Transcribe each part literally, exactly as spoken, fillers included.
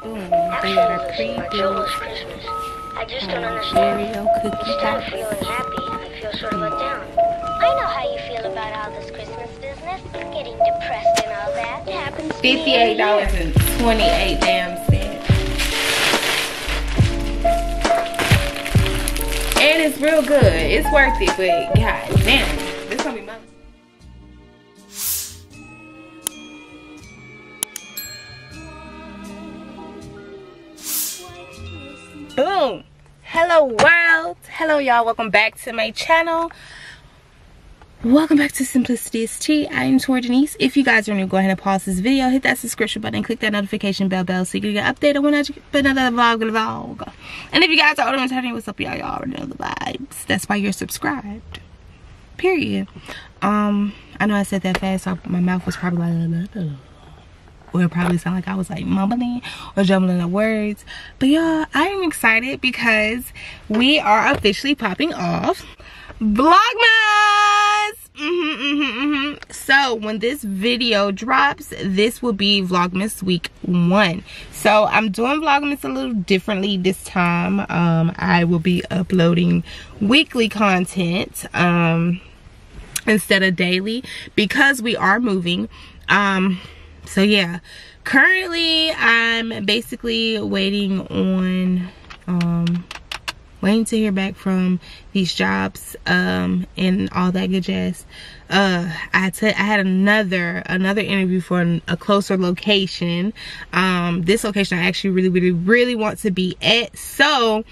Mm, they are pre-built uh, Oreo cookie dots. Feeling happy. I feel sort of let down. I know how you feel about all this Christmas business. Getting depressed and all that. It happens. Fifty-eight dollars and twenty-eight damn cents. And it's real good. It's worth it, but god damn. Boom. Hello world. Hello y'all, welcome back to my channel. Welcome back to Simplicity St. I am Tori Denise. If you guys are new, go ahead and pause this video, hit that subscription button, click that notification bell bell so you can get updated when I put another vlog. And if you guys are older and turning, what's up y'all, y'all already know the vibes. That's why you're subscribed, period. um I know I said that fast, so my mouth was probably like that. Or it probably sound like I was like mumbling or jumbling the words. But y'all, I am excited because we are officially popping off Vlogmas! Mm-hmm, mm-hmm, mm-hmm. So when this video drops, this will be Vlogmas week one. So I'm doing Vlogmas a little differently this time. Um, I will be uploading weekly content um, instead of daily because we are moving. Um... So yeah, currently I'm basically waiting on, um, waiting to hear back from these jobs, um, and all that good jazz. Uh, I, t I had another, another interview for an, a closer location. Um, this location I actually really, really, really want to be at. So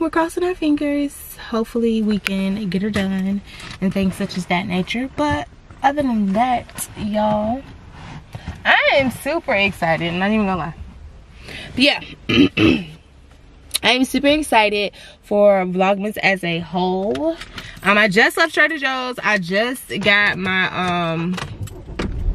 we're crossing our fingers. Hopefully we can get her done and things such as that nature. But other than that, y'all, I am super excited. I'm not even gonna lie. But yeah, I am super excited for Vlogmas as a whole. Um, I just left Trader Joe's. I just got my um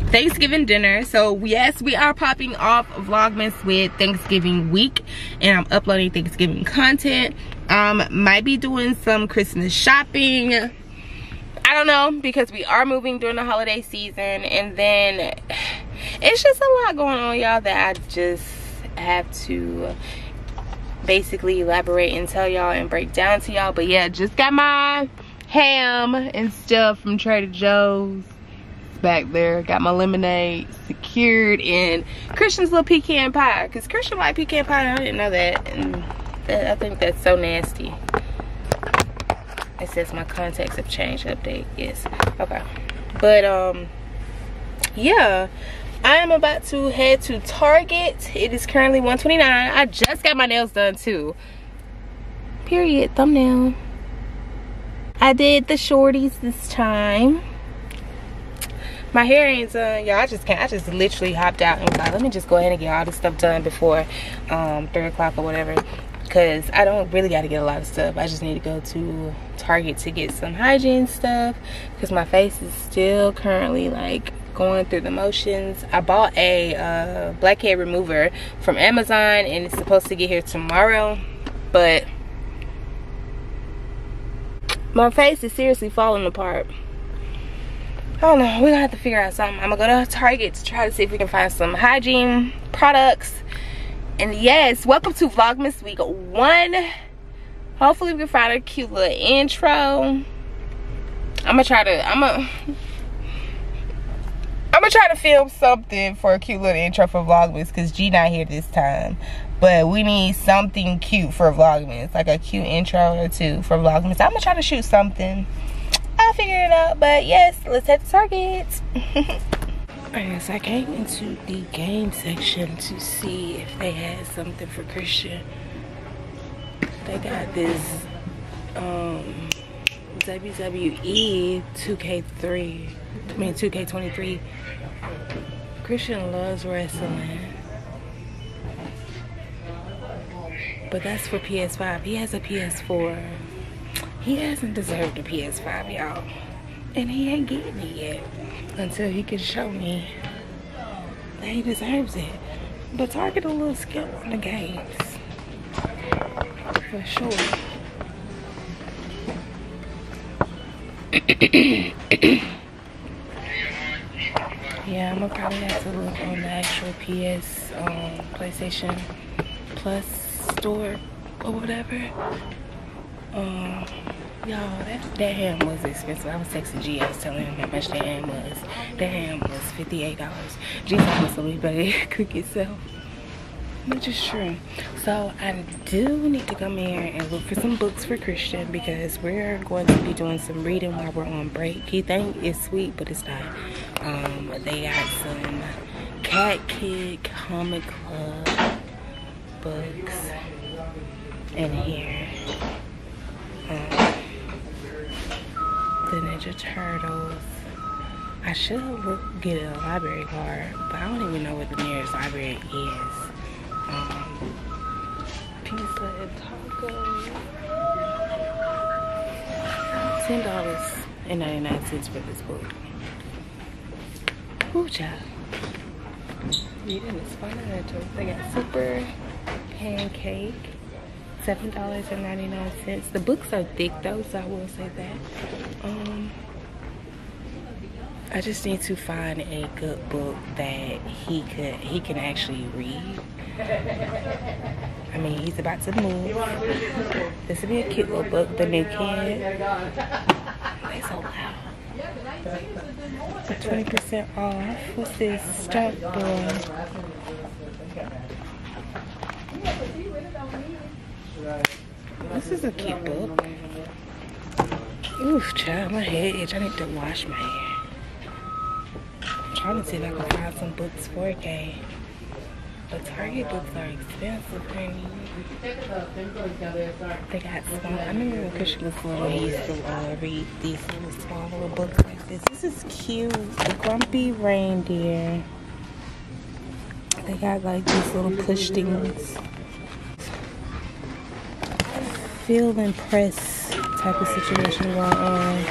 Thanksgiving dinner. So yes, we are popping off Vlogmas with Thanksgiving week, and I'm uploading Thanksgiving content. Um, might be doing some Christmas shopping. I don't know, because we are moving during the holiday season, and then it's just a lot going on, y'all, that I just have to basically elaborate and tell y'all and break down to y'all. But yeah, just got my ham and stuff from Trader Joe's back there. Got my lemonade secured and Christian's little pecan pie, because Christian liked pecan pie and I didn't know that, and I think that's so nasty. It says my contacts have changed. Update, yes, okay. But um yeah, I am about to head to Target. It is currently one twenty-nine. I just got my nails done too, period. Thumbnail. I did the shorties this time. My hair ain't done, y'all. I just can't. I just literally hopped out and was like, let me just go ahead and get all this stuff done before um three o'clock or whatever, because I don't really got to get a lot of stuff. I just need to go to Target to get some hygiene stuff, because my face is still currently like going through the motions. I bought a uh, blackhead remover from Amazon and it's supposed to get here tomorrow, but my face is seriously falling apart. I don't know, we're gonna have to figure out something. I'm gonna go to Target to try to see if we can find some hygiene products. And yes, welcome to Vlogmas week one. Hopefully we can find a cute little intro. I'm gonna try to, I'm gonna, I'm gonna try to film something for a cute little intro for Vlogmas, because G not here this time. But we need something cute for Vlogmas, like a cute intro or two for Vlogmas. I'm gonna try to shoot something. I'll figure it out. But yes, let's head to Target. Alright, so I came into the game section to see if they had something for Christian. They got this um, W W E two K three, I mean two K twenty-three. Christian loves wrestling, but that's for P S five. He has a P S four. He hasn't deserved a P S five, y'all, and he ain't getting it yet until he can show me that he deserves it. But Target a little skill on the games, for sure. Yeah, I'm gonna probably have to look on the actual P S um, PlayStation Plus store or whatever. Um, y'all, that, that ham was expensive. I was texting G, I was telling him how much that ham was. That ham was fifty-eight dollars. G was so we better cook itself. Which is true. So I do need to come here and look for some books for Christian, because we're going to be doing some reading while we're on break. He thinks it's sweet, but it's not. Um, they got some Cat Kid Comic Club books in here. Um, the Ninja Turtles. I should look, get a library card, but I don't even know what the nearest library is. Um, pizza and tacos. ten dollars and ninety-nine cents for this book. Ooh, child. You didn't find that joke. They got super pancake. seven dollars and ninety-nine cents. The books are thick though, so I will say that. Um, I just need to find a good book that he could he can actually read. I mean, he's about to move. This would be a cute little book, The New Kid. That's so loud. twenty percent off. What's this? Stop book. This is a cute book. Oof, child, my head itch. I need to wash my hair. I'm trying to see if I can find some books for a game. The Target books are expensive, honey. They got small. I remember when Christian was little, he used to uh, read these little small little books like this. This is cute. The Grumpy Reindeer. They got like these little push things. Feel and press type of situation going on.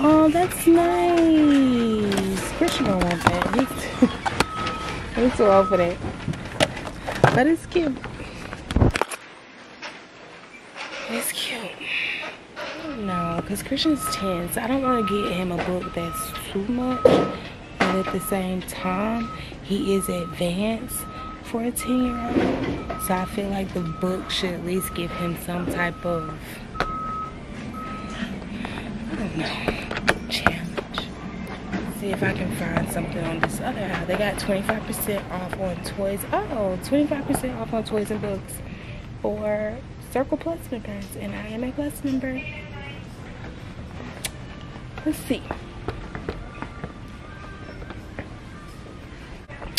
Oh, that's nice. Christian don't want that. I'm too old for that, but it's cute. It's cute. No, because Christian's tense. I don't want to get him a book that's too much, but at the same time, he is advanced for a ten-year-old. So I feel like the book should at least give him some type of, I don't know. See if I can find something on this other aisle. They got twenty-five percent off on toys. Oh, twenty-five percent off on toys and books for Circle Plus members, and I am a Plus member. Let's see.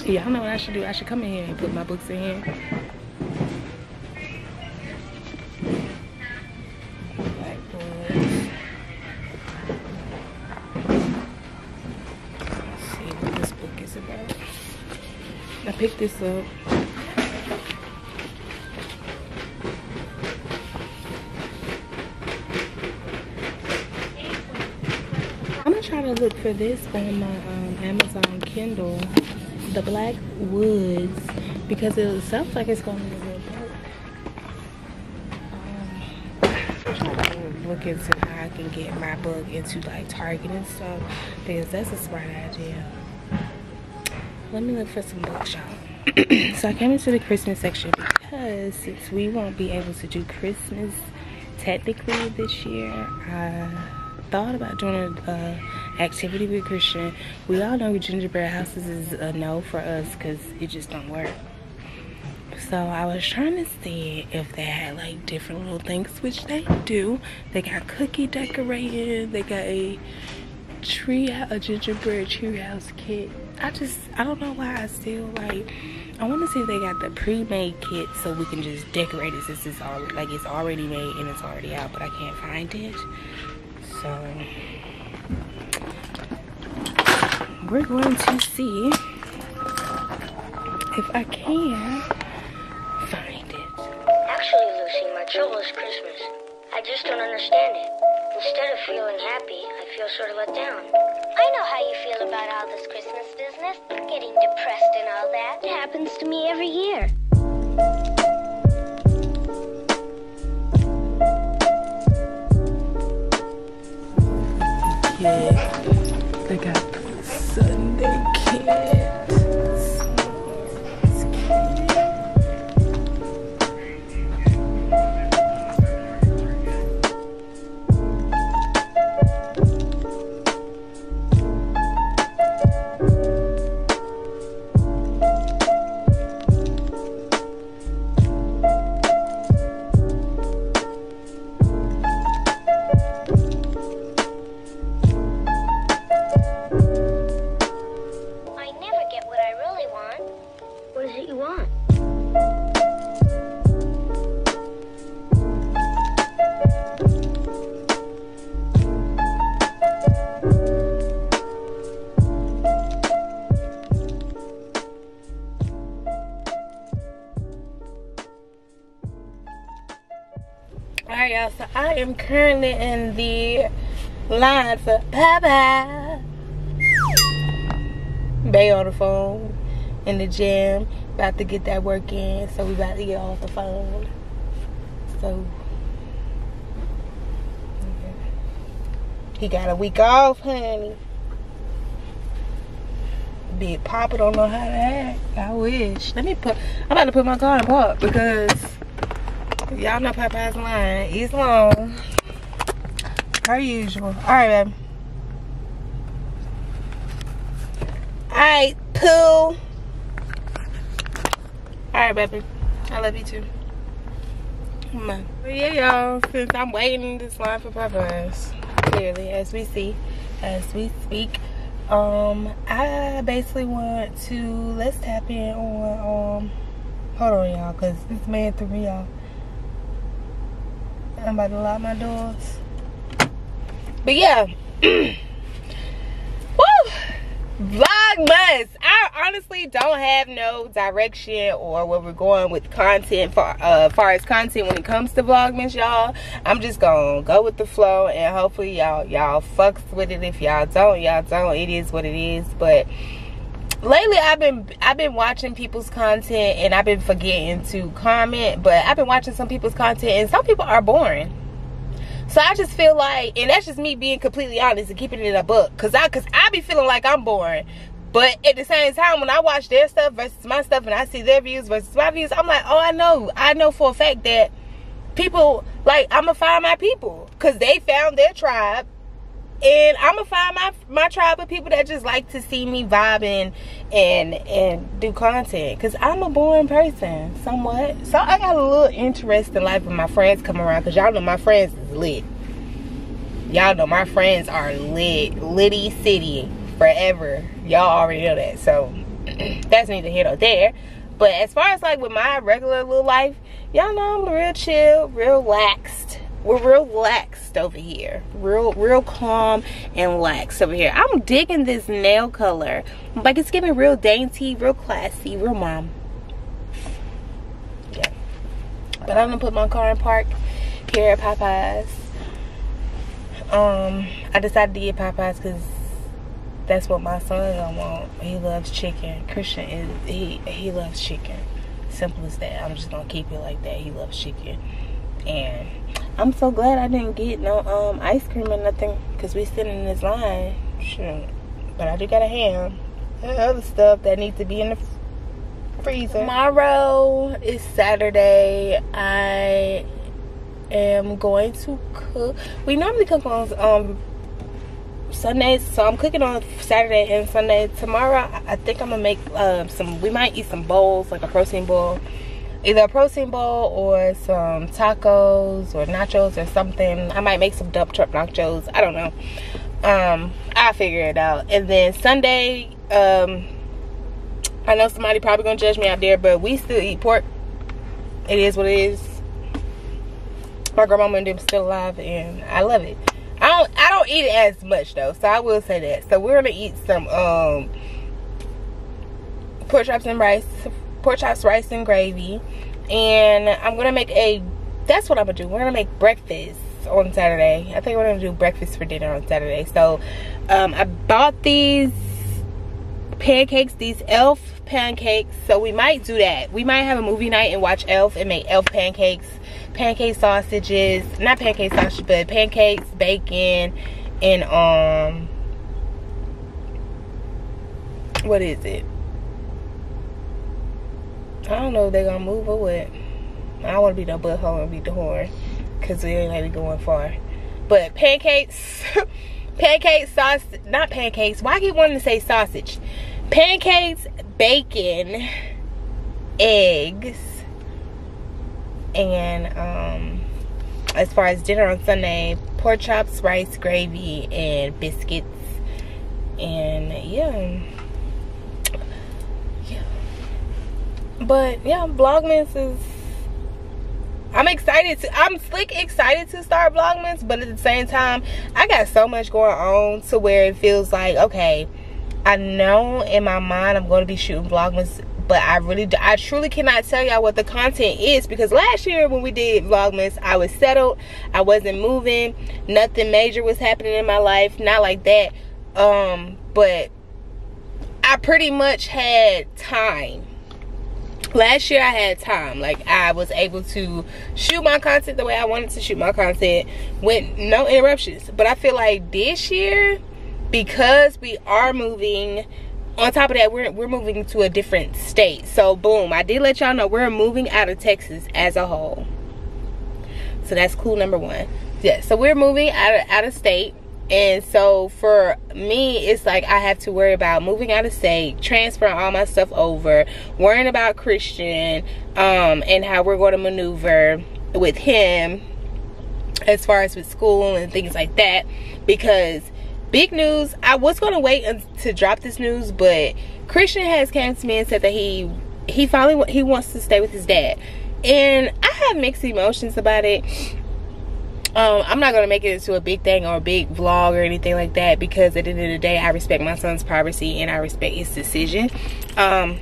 Yeah, I know what I should do. I should come in here and put my books in here. Pick this up. I'm gonna try to look for this on my um, Amazon Kindle, The Black Woods, because it sounds like it's gonna be a good book. Um, I'm trying to look into how I can get my book into like Target and stuff, because that's a smart idea. Let me look for some books, y'all. So I came into the Christmas section because since we won't be able to do Christmas technically this year, I thought about doing an uh, activity with Christian. We all know gingerbread houses is a no for us because it just don't work. So I was trying to see if they had like different little things, which they do. They got cookie decorating. They got a tree, a gingerbread tree house kit. I just, I don't know why I still like, I want to see if they got the pre-made kit so we can just decorate it since it's all, like it's already made and it's already out, but I can't find it. So, we're going to see if I can find it. Actually, Lucy, my trouble is Christmas. I just don't understand it. Instead of feeling happy, I feel sort of let down. I know how you feel about all this Christmas business, getting depressed and all that. It happens to me every year. Yeah, they got Sunday is it you want? Alright y'all, so I am currently in the line for Papa. Bay on the phone in the gym, about to get that work in, so we about to get off the phone. So he got a week off, honey. Big Papa don't know how to act. I wish. Let me put. I'm about to put my car in park because y'all know Papa's line is long, per usual. All right, baby. All right, Pooh. All right, baby. I love you too. Come on. But yeah, y'all. Since I'm waiting this line for Popeyes, clearly as we see, as we speak, um, I basically want to let's tap in on um, hold on, y'all, cause this man threw me off. I'm about to lock my doors. But yeah. Vlogmas. I honestly don't have no direction or where we're going with content for uh far as content when it comes to Vlogmas, y'all. I'm just gonna go with the flow and hopefully y'all y'all fucks with it. If y'all don't, y'all don't. It is what it is. But lately I've been I've been watching people's content and I've been forgetting to comment, but I've been watching some people's content and some people are boring. So I just feel like, and that's just me being completely honest and keeping it a book. Cause I, cause I be feeling like I'm boring. But at the same time, when I watch their stuff versus my stuff and I see their views versus my views, I'm like, oh, I know. I know for a fact that people, like, I'm gonna find my people. Cause they found their tribe. And I'm gonna find my, my tribe of people that just like to see me vibing and, and do content. Cause I'm a boring person, somewhat. So I got a little interest in life when my friends come around. Cause y'all know my friends is lit. Y'all know my friends are lit. Litty city forever. Y'all already know that. So that's neither here nor there. But as far as like with my regular little life, y'all know I'm real chill, real laxed. We're real laxed over here. Real real calm and laxed over here. I'm digging this nail color. Like, it's giving real dainty, real classy, real mom. Yeah. But I'm going to put my car in park here at Popeyes. Um, I decided to get Popeyes because that's what my son don't want. He loves chicken. Christian, is he, he loves chicken. Simple as that. I'm just going to keep it like that. He loves chicken. And I'm so glad I didn't get no um, ice cream or nothing because we sitting in this line. Shoot. But I do got a ham and other stuff that needs to be in the freezer. Tomorrow is Saturday. I am going to cook. We normally cook on um, Sundays, so I'm cooking on Saturday and Sunday. Tomorrow, I think I'm going to make uh, some, we might eat some bowls, like a protein bowl. Either a protein bowl or some tacos or nachos or something. I might make some dump truck nachos. I don't know. Um, I'll figure it out. And then Sunday, um, I know somebody probably going to judge me out there, but we still eat pork. It is what it is. My grandmama and them still alive, and I love it. I don't, I don't eat it as much, though, so I will say that. So we're going to eat some um, pork chops and rice. Pork chops, rice, and gravy. And I'm gonna make a, that's what I'm gonna do. We're gonna make breakfast on Saturday. I think we're gonna do breakfast for dinner on Saturday. So um, I bought these pancakes, these Elf pancakes. So we might do that. We might have a movie night and watch Elf and make Elf pancakes, pancake sausages, not pancake sausage, but pancakes, bacon, and um, what is it? I don't know if they're gonna move or what. I don't wanna be no butthole and beat the horn. Cause we ain't like going far. But pancakes, pancakes, sauce, not pancakes. Why I keep wanting to say sausage? Pancakes, bacon, eggs, and um, as far as dinner on Sunday, pork chops, rice, gravy, and biscuits. And yeah. But yeah, Vlogmas is, I'm excited to, I'm slick excited to start Vlogmas, but at the same time, I got so much going on to where it feels like, okay, I know in my mind I'm going to be shooting Vlogmas, but I really, do, I truly cannot tell y'all what the content is, because last year when we did Vlogmas, I was settled, I wasn't moving, nothing major was happening in my life, not like that, um, but I pretty much had time. Last year I had time, like I was able to shoot my content the way I wanted to shoot my content with no interruptions. But I feel like this year, because we are moving, on top of that we're, we're moving to a different state. So boom, I did let y'all know we're moving out of Texas as a whole, so that's cool, number one. Yeah, so we're moving out of, out of state. And so for me, it's like I have to worry about moving out of state, transferring all my stuff over, worrying about Christian, um, and how we're going to maneuver with him as far as with school and things like that. Because big news, I was going to wait to drop this news, but Christian has came to me and said that he he finally he wants to stay with his dad, and I have mixed emotions about it. Um, I'm not going to make it into a big thing or a big vlog or anything like that, because at the end of the day, I respect my son's privacy and I respect his decision. Um,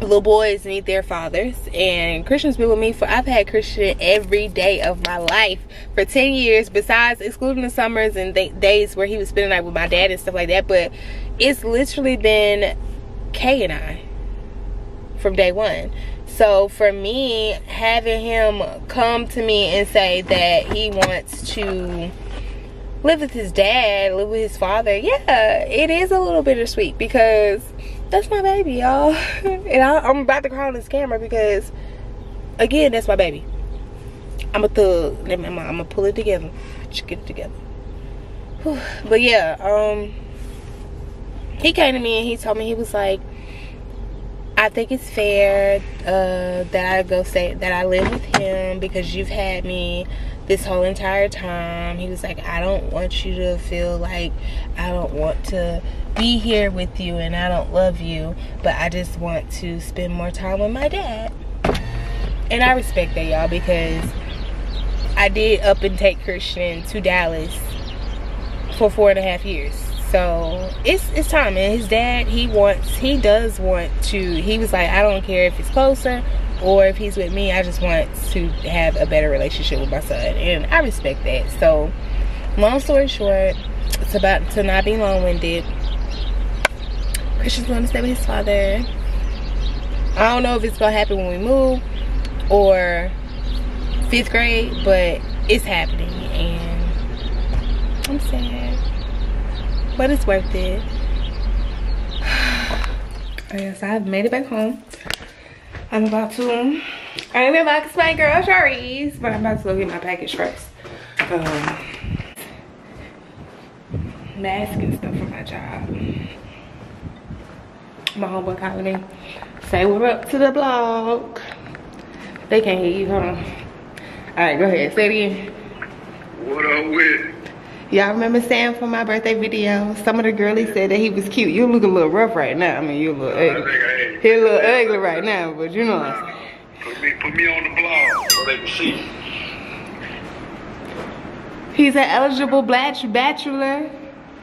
little boys need their fathers, and Christian's been with me for, I've had Christian every day of my life for ten years, besides excluding the summers and th days where he was spending the night with my dad and stuff like that. But it's literally been Kay and I from day one. So for me, having him come to me and say that he wants to live with his dad, live with his father, yeah, it is a little bittersweet, because that's my baby, y'all. And I, I'm about to cry on this camera because, again, that's my baby. I'm a thug. I'm, I'm, I'm gonna pull it together. Just get it together. Whew. But yeah, um, he came to me and he told me, he was like, I think it's fair uh, that I go say that I live with him, because you've had me this whole entire time. He was like, I don't want you to feel like I don't want to be here with you and I don't love you, but I just want to spend more time with my dad. And I respect that, y'all, because I did up and take Christian to Dallas for four and a half years. So it's it's time, man. His dad, he wants, he does want to, he was like, I don't care if it's closer or if he's with me, I just want to have a better relationship with my son, and I respect that. So long story short, it's about to not be long-winded. Christian's gonna stay with his father. I don't know if it's gonna happen when we move or fifth grade, but it's happening, and I'm sad, but it's worth it. Okay, so I've made it back home. I'm about to unbox my girl Shari's, but I'm about to go get my package first. Um, mask and stuff for my job. My homeboy calling me, say we're up to the vlog. They can't hear you, hold on. All right, go ahead, say it again. What up with? Y'all remember Sam from my birthday video? Some of the girlies said that he was cute. You look a little rough right now. I mean, you a little no, ugly. He a little ugly right now, but you know. No. Put me, put me on the blog so they can see. He's an eligible black bachelor.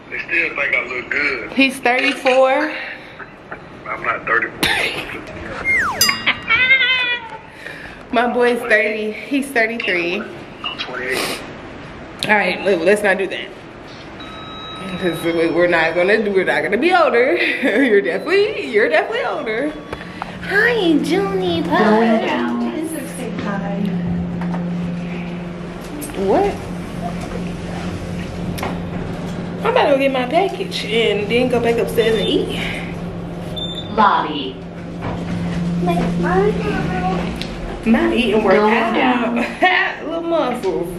They still think I look good. He's thirty-four. I'm not thirty-four. My boy's thirty. He's thirty-three. I'm twenty-eight. All right, let's not do that, because we're not gonna do. We're not gonna be older. You're definitely, you're definitely older. Hi, Junie Pie. This is big pie. What? I'm about to go get my package and then go back upstairs and eat. Bobby. My, my, my eating work out. Little muscles.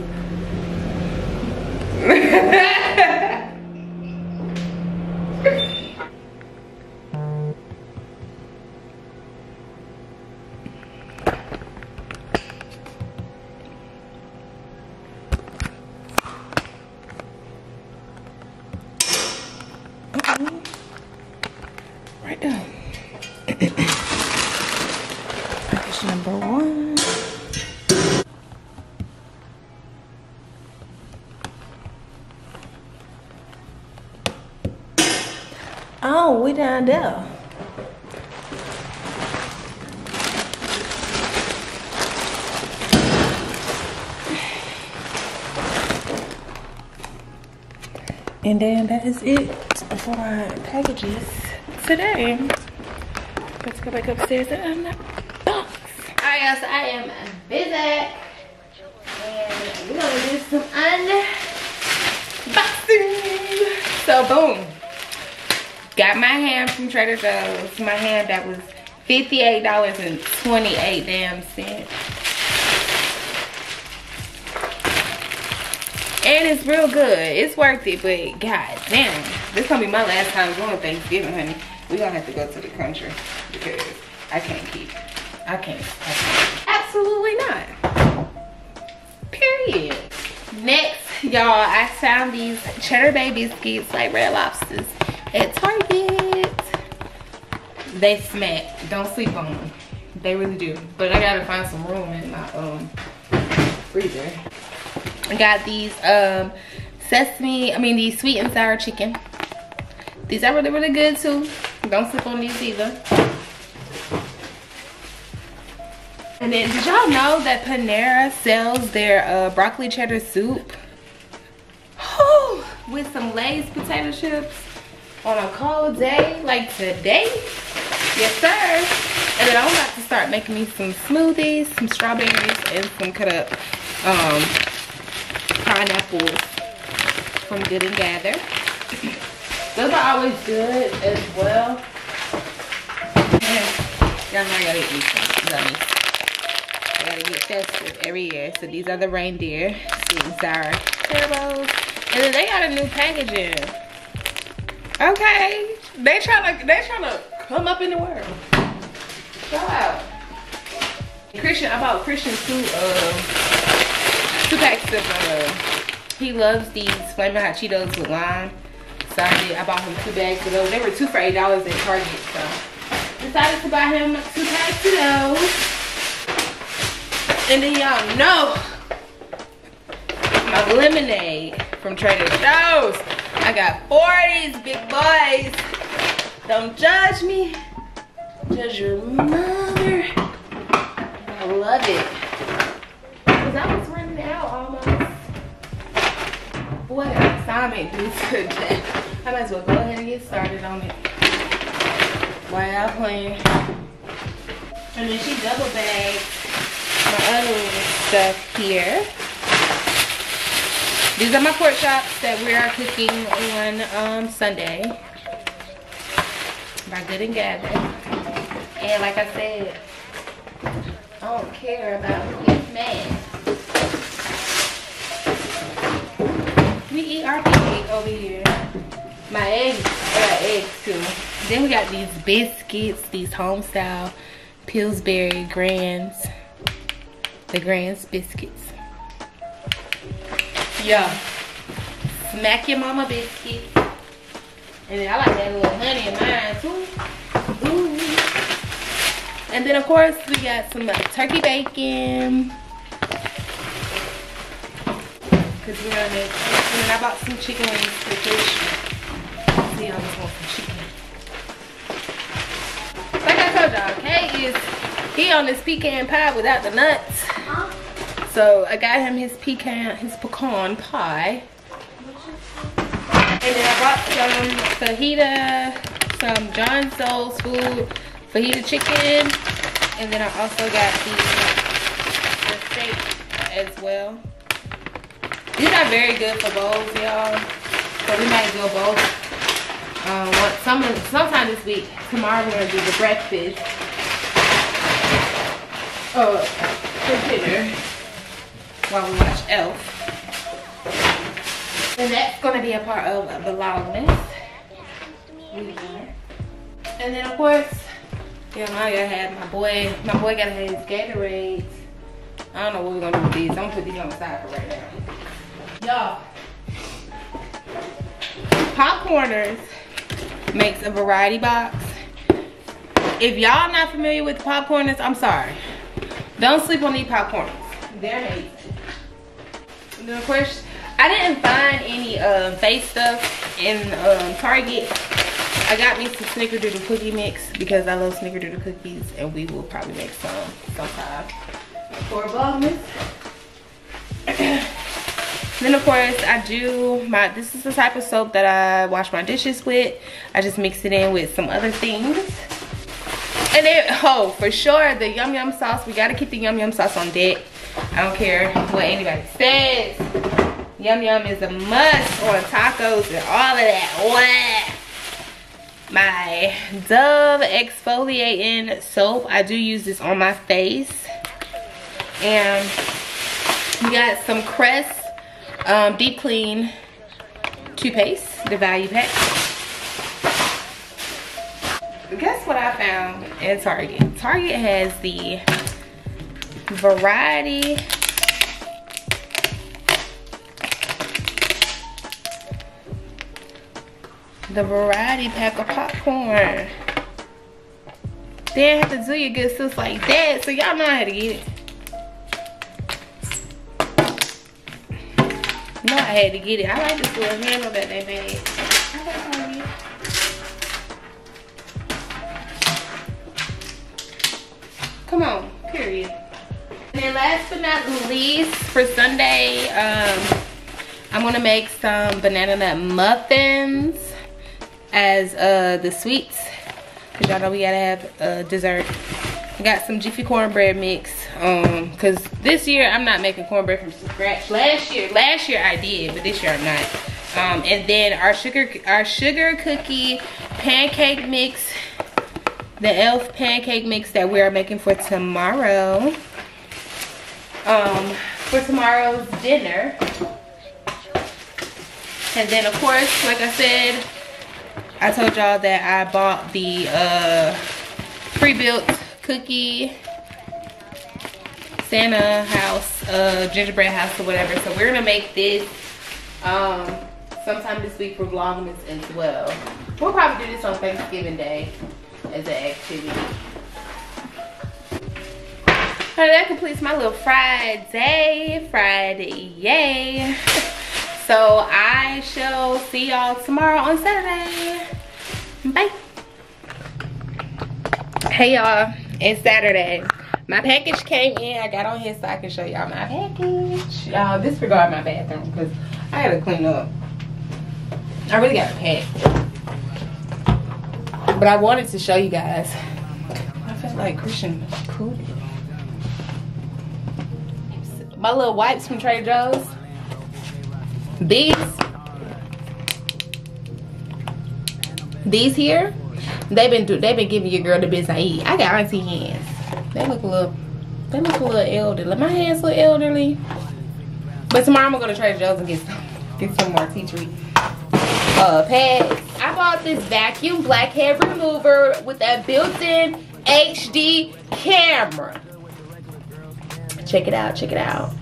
Right down. There's number one. Oh, we down there. And then that is it for our packages today. Let's go back upstairs and unbox. All right, y'all, so I am busy. And we're gonna do some unboxing. So boom, got my ham from Trader Joe's. My ham that was fifty-eight dollars and twenty-eight damn cents. And it's real good. It's worth it, but god damn, this gonna be my last time going Thanksgiving, honey. We gonna have to go to the country because I can't keep. I can't. I can't. Absolutely not. Period. Next, y'all, I found these cheddar bay biscuits like Red Lobsters at Target. They smack. Don't sleep on them. They really do. But I gotta find some room in my um freezer. I got these um sesame, I mean these sweet and sour chicken. These are really, really good too. Don't slip on these either. And then did y'all know that Panera sells their uh, broccoli cheddar soup Whew, with some Lay's potato chips on a cold day like today? Yes sir. And then I'm about to start making me some smoothies, some strawberries, and some cut up um pineapples from Good and Gather. Those are always good as well. Y'all know I gotta eat some gummies. I gotta get festive every year. So these are the reindeer sweet and sour turbos. And then they got a new packaging. Okay. They trying to they trying to come up in the world. Shout out. Christian, I bought Christian two uh two packs of uh he loves these Flamin' Hot Cheetos with lime. So I did. I bought him two bags of those. They were two for eight dollars at Target, so decided to buy him two packs of those. And then y'all know my lemonade from Trader Joe's. I got four of these big boys. Don't judge me. Judge your mother. I love it. Cause I was running out almost. What an assignment due today. I might as well go ahead and get started on it. Why y'all playing? And then she double bagged my other stuff here. These are my pork chops that we are cooking on um, Sunday by Good and Gather. And like I said, I don't care about who gets mad. We eat our cake over here. My eggs, I got eggs too. Then we got these biscuits, these home style Pillsbury Grands, the Grands biscuits. Yeah, smack your mama biscuit. And then I like that little honey in mine too. Ooh. And then of course we got some like, turkey bacon. Cause we're on it. And then I bought some chicken wings for Christian. See, I just want some chicken. Like I told y'all, Kay is, he on this pecan pie without the nuts. Huh? So I got him his pecan, his pecan pie. And then I bought some fajita, some John Soul's food, fajita chicken. And then I also got the, the steak as well. These are very good for bowls, y'all. So we might go bowls. Um, once, some, sometime this week. Tomorrow we're gonna do the breakfast. Oh, for dinner. While we watch Elf. And that's gonna be a part of Vlogmas. And then of course, yeah, I gotta have my boy. My boy gotta have his Gatorades. I don't know what we're gonna do with these. I'm gonna put these on the side for right now. Y'all, Popcorners makes a variety box. If y'all not familiar with Popcorners, I'm sorry. Don't sleep on these popcorns. They're amazing. And then of course, I didn't find any uh, face stuff in um, Target. I got me some Snickerdoodle cookie mix because I love Snickerdoodle cookies, and we will probably make some sometime for Vlogmas. Then of course I do my, this is the type of soap that I wash my dishes with. I just mix it in with some other things. And then, oh, for sure, the yum yum sauce. We gotta keep the yum yum sauce on deck. I don't care what anybody says. Yum yum is a must on tacos and all of that. What? My Dove Exfoliating Soap. I do use this on my face. And we got some Crest um, Deep Clean Toothpaste, the value pack. Guess what I found at Target? Target has the variety the variety pack of popcorn. They didn't have to do your good sis like that, so y'all know how to get it. No, I had to get it. I like this little handle that they made. I like how it is. Come on, period. And then last but not least, for Sunday, um, I'm gonna make some banana nut muffins as uh the sweets, because y'all know we gotta have uh dessert. I got some Jiffy Cornbread mix, um because this year I'm not making cornbread from scratch. Last year last year I did, but this year I'm not. Um and then our sugar our sugar cookie pancake mix, the Elf pancake mix that we are making for tomorrow, um for tomorrow's dinner. And then of course, like I said, I told y'all that I bought the uh, pre-built cookie Santa house, uh, gingerbread house or whatever. So we're gonna make this um, sometime this week for Vlogmas as well. We'll probably do this on Thanksgiving Day as an activity. All right, that completes my little Friday, Friday, yay. So I shall see y'all tomorrow on Saturday. Bye. Hey y'all, it's Saturday. My package came in. I got on here so I can show y'all my package. Y'all disregard my bathroom because I gotta clean up. I really gotta pack. But I wanted to show you guys. I felt like Christian cool. My little wipes from Trader Joe's. These, these here, they've been do, they've been giving your girl the best I eat. I got auntie hands. They look a little, they look a little elderly. My hands look elderly. But tomorrow I'm gonna go to Trader Joe's and get some, get some more tea tree uh, pads. I bought this vacuum black hair remover with a built-in H D camera. Check it out. Check it out.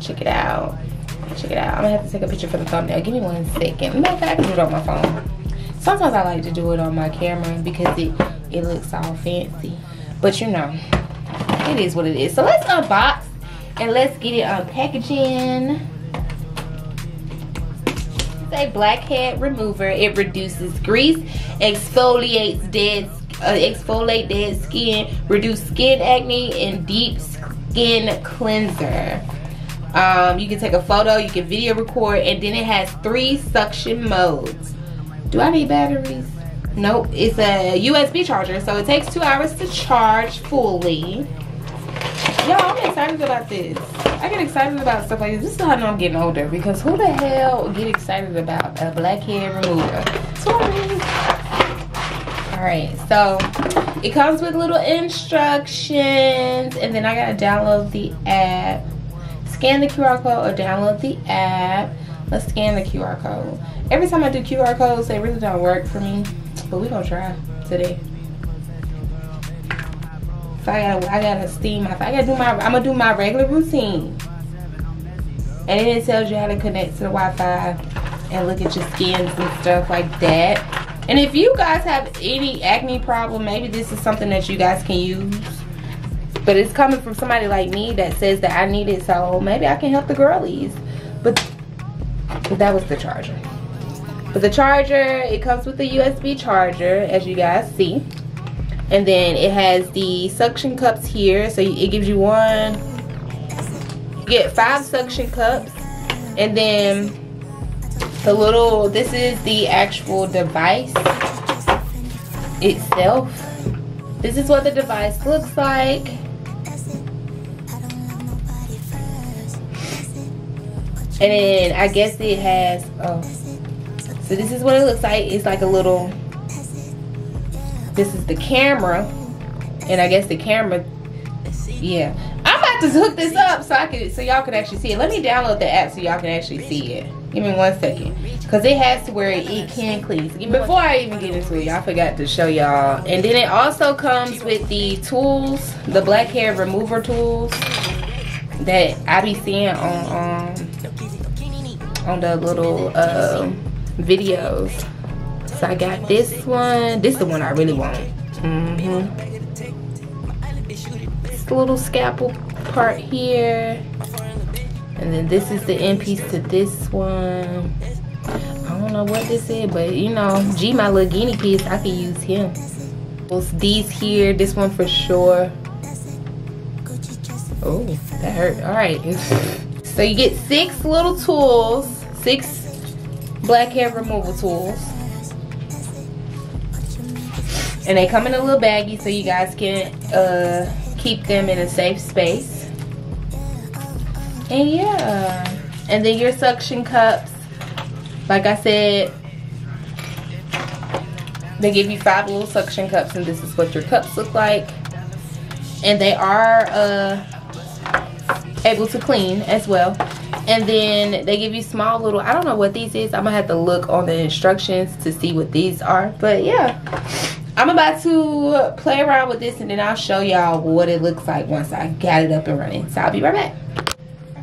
Check it out. Check it out. I'm gonna have to take a picture for the thumbnail. Give me one second. Matter of fact, I can do it on my phone. Sometimes I like to do it on my camera because it it looks all fancy. But you know, it is what it is. So let's unbox and let's get it unpackaging. It's a blackhead remover. It reduces grease, exfoliates dead, uh, exfoliate dead skin, reduce skin acne, and deep skin cleanser. Um, you can take a photo, you can video record, and then it has three suction modes. Do I need batteries? Nope, it's a U S B charger, so it takes two hours to charge fully. Yo, I'm excited about this. I get excited about stuff like this. This is how I know I'm getting older, because who the hell get excited about a blackhead remover? Sorry. Alright, so it comes with little instructions, and then I gotta download the app. Scan the Q R code or download the app. Let's scan the Q R code. Every time I do Q R codes, they really don't work for me, but we're gonna try today. So I gotta, I gotta steam my, I gotta do my, I'm gonna do my regular routine. And then it tells you how to connect to the Wi-Fi and look at your skins and stuff like that. And if you guys have any acne problem, maybe this is something that you guys can use. But it's coming from somebody like me that says that I need it, so maybe I can help the girlies. But that was the charger. But the charger, it comes with a U S B charger, as you guys see. And then it has the suction cups here. So it gives you one, you get five suction cups. And then the little, this is the actual device itself. This is what the device looks like. And then I guess it has, oh, so this is what it looks like. It's like a little, this is the camera, and I guess the camera, yeah. I'm about to hook this up so I can, so y'all can actually see it. Let me download the app so y'all can actually see it. Give me one second, because it has to where it, it can clean. Before I even get into it, y'all, forgot to show y'all. And then it also comes with the tools, the black hair remover tools that I be seeing on um, on the little uh, videos. So I got this one. This is the one I really want. Mm-hmm. This little scalpel part here. And then this is the end piece to this one. I don't know what this is, but you know, G, my little guinea piece, I could use him. These here, this one for sure. Oh, that hurt. All right. So you get six little tools, six black hair removal tools. And they come in a little baggie so you guys can uh, keep them in a safe space. And yeah. And then your suction cups. Like I said, they give you five little suction cups, and this is what your cups look like. And they are uh, able to clean as well. And then they give you small little, I don't know what these is. I'm going to have to look on the instructions to see what these are. But yeah. I'm about to play around with this, and then I'll show y'all what it looks like once I got it up and running. So I'll be right back.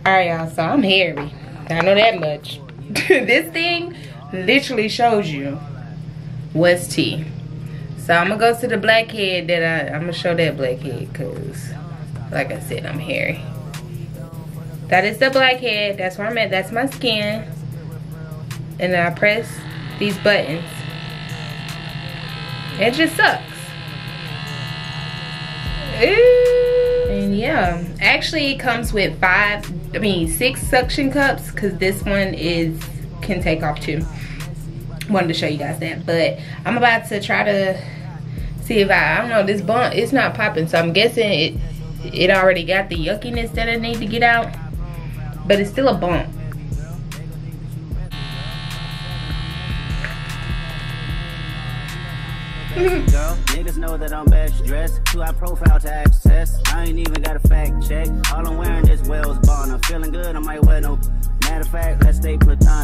Alright y'all, so I'm hairy. I know that much. This thing literally shows you what's tea. So I'm going to go to the blackhead that I, I'm going to show that blackhead because, like I said, I'm hairy. That is the blackhead. That's where I'm at. That's my skin. And then I press these buttons. It just sucks. Ooh. And yeah, actually it comes with five, I mean six suction cups, because this one is can take off too. Wanted to show you guys that, but I'm about to try to see if I, I don't know, this bump, it's not popping, so I'm guessing it it already got the yuckiness that I need to get out, but it's still a bump. Girl, niggas know that I'm best dressed, too high profile to access. I ain't even got a fact check. All I'm wearing is Wells Bond. I'm feeling good, I might wear no. Matter of fact, let's stay platonic.